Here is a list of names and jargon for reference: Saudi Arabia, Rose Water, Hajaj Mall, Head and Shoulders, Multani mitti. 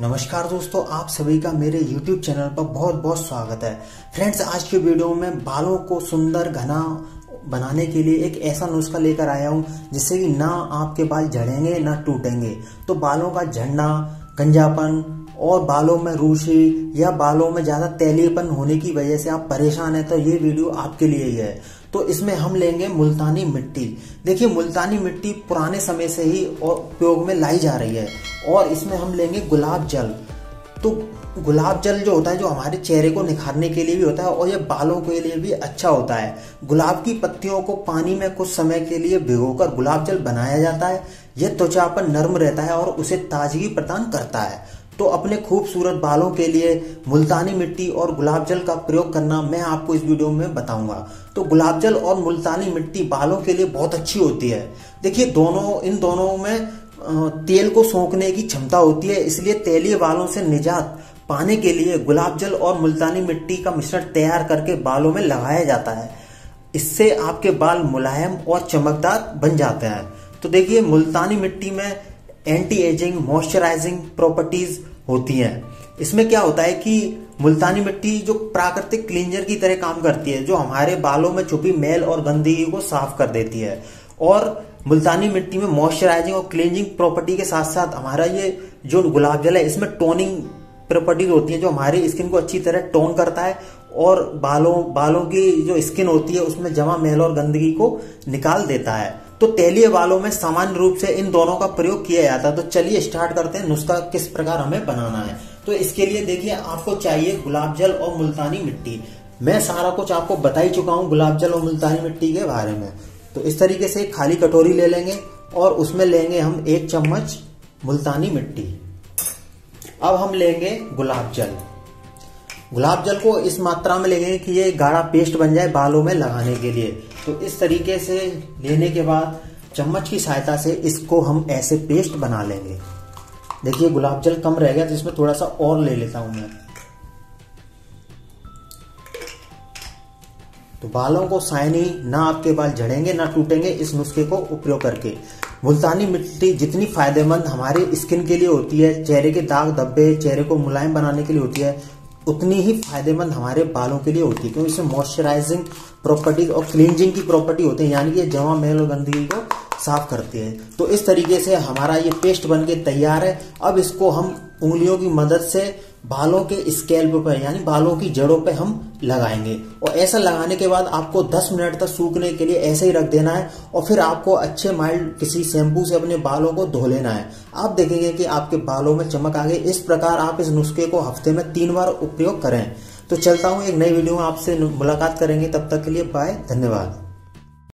नमस्कार दोस्तों, आप सभी का मेरे YouTube चैनल पर बहुत बहुत स्वागत है। फ्रेंड्स, आज के वीडियो में बालों को सुंदर घना बनाने के लिए एक ऐसा नुस्खा लेकर आया हूं जिससे कि ना आपके बाल झड़ेंगे ना टूटेंगे। तो बालों का झड़ना, गंजापन और बालों में रूसी या बालों में ज़्यादा तैलीयपन होने की वजह से आप परेशान हैं तो ये वीडियो आपके लिए ही है। तो इसमें हम लेंगे मुल्तानी मिट्टी। देखिए, मुल्तानी मिट्टी पुराने समय से ही उपयोग में लाई जा रही है। और इसमें हम लेंगे गुलाब जल। तो गुलाब जल जो होता है, जो हमारे चेहरे को निखारने के लिए भी होता है और ये बालों के लिए भी अच्छा होता है। गुलाब की पत्तियों को पानी में कुछ समय के लिए भिगोकर गुलाब जल बनाया जाता है। यह त्वचा पर नरम रहता है और उसे ताजगी प्रदान करता है। तो अपने खूबसूरत बालों के लिए मुल्तानी मिट्टी और गुलाब जल का प्रयोग करना मैं आपको इस वीडियो में बताऊंगा। तो गुलाब जल और मुल्तानी मिट्टी बालों के लिए बहुत अच्छी होती है। देखिए, इन दोनों में तेल को सोखने की क्षमता होती है, इसलिए तैलीय बालों से निजात पाने के लिए गुलाब जल और मुल्तानी मिट्टी का मिश्रण तैयार करके बालों में लगाया जाता है। इससे आपके बाल मुलायम और चमकदार बन जाते हैं। तो देखिए, मुल्तानी मिट्टी में एंटी एजिंग, मॉइस्चराइजिंग प्रॉपर्टीज होती हैं। इसमें क्या होता है कि मुल्तानी मिट्टी जो प्राकृतिक क्लींजर की तरह काम करती है, जो हमारे बालों में छुपी मैल और गंदगी को साफ कर देती है। और मुल्तानी मिट्टी में मॉइस्चराइजिंग और क्लींजिंग प्रॉपर्टी के साथ साथ हमारा ये जो गुलाब जल है, इसमें टोनिंग प्रॉपर्टीज होती है, जो हमारी स्किन को अच्छी तरह टोन करता है और बालों की जो स्किन होती है उसमें जमा मैल और गंदगी को निकाल देता है। तो तैलीय बालों में सामान्य रूप से इन दोनों का प्रयोग किया जाता है। तो चलिए स्टार्ट करते हैं, नुस्खा किस प्रकार हमें बनाना है। तो इसके लिए देखिए, आपको चाहिए गुलाब जल और मुल्तानी मिट्टी। मैं सारा कुछ आपको बता ही चुका हूँ गुलाब जल और मुल्तानी मिट्टी के बारे में। तो इस तरीके से खाली कटोरी ले लेंगे और उसमें लेंगे हम 1 चम्मच मुल्तानी मिट्टी। अब हम लेंगे गुलाब जल। गुलाब जल को इस मात्रा में लेंगे कि ये गाढ़ा पेस्ट बन जाए बालों में लगाने के लिए। तो इस तरीके से लेने के बाद चम्मच की सहायता से इसको हम ऐसे पेस्ट बना लेंगे। देखिए, गुलाब जल कम रह गया तो इसमें थोड़ा सा और ले लेता हूं मैं। तो बालों को शाइनी, ना आपके बाल झड़ेंगे ना टूटेंगे इस नुस्खे को उपयोग करके। मुल्तानी मिट्टी जितनी फायदेमंद हमारे स्किन के लिए होती है, चेहरे के दाग धब्बे, चेहरे को मुलायम बनाने के लिए होती है, उतनी ही फायदेमंद हमारे बालों के लिए होती है, क्योंकि इसमें मॉइस्चराइजिंग प्रॉपर्टीज और क्लींजिंग की प्रॉपर्टी होती है, यानी कि जमा मैल और गंदगी को साफ करती है। तो इस तरीके से हमारा ये पेस्ट बनके तैयार है। अब इसको हम उंगलियों की मदद से बालों के स्कैल्प पर, यानी बालों की जड़ों पे हम लगाएंगे। और ऐसा लगाने के बाद आपको 10 मिनट तक सूखने के लिए ऐसे ही रख देना है। और फिर आपको अच्छे माइल्ड किसी शैम्पू से अपने बालों को धो लेना है। आप देखेंगे कि आपके बालों में चमक आ गई। इस प्रकार आप इस नुस्खे को हफ्ते में 3 बार उपयोग करें। तो चलता हूँ, एक नई वीडियो में आपसे मुलाकात करेंगे। तब तक के लिए बाय, धन्यवाद।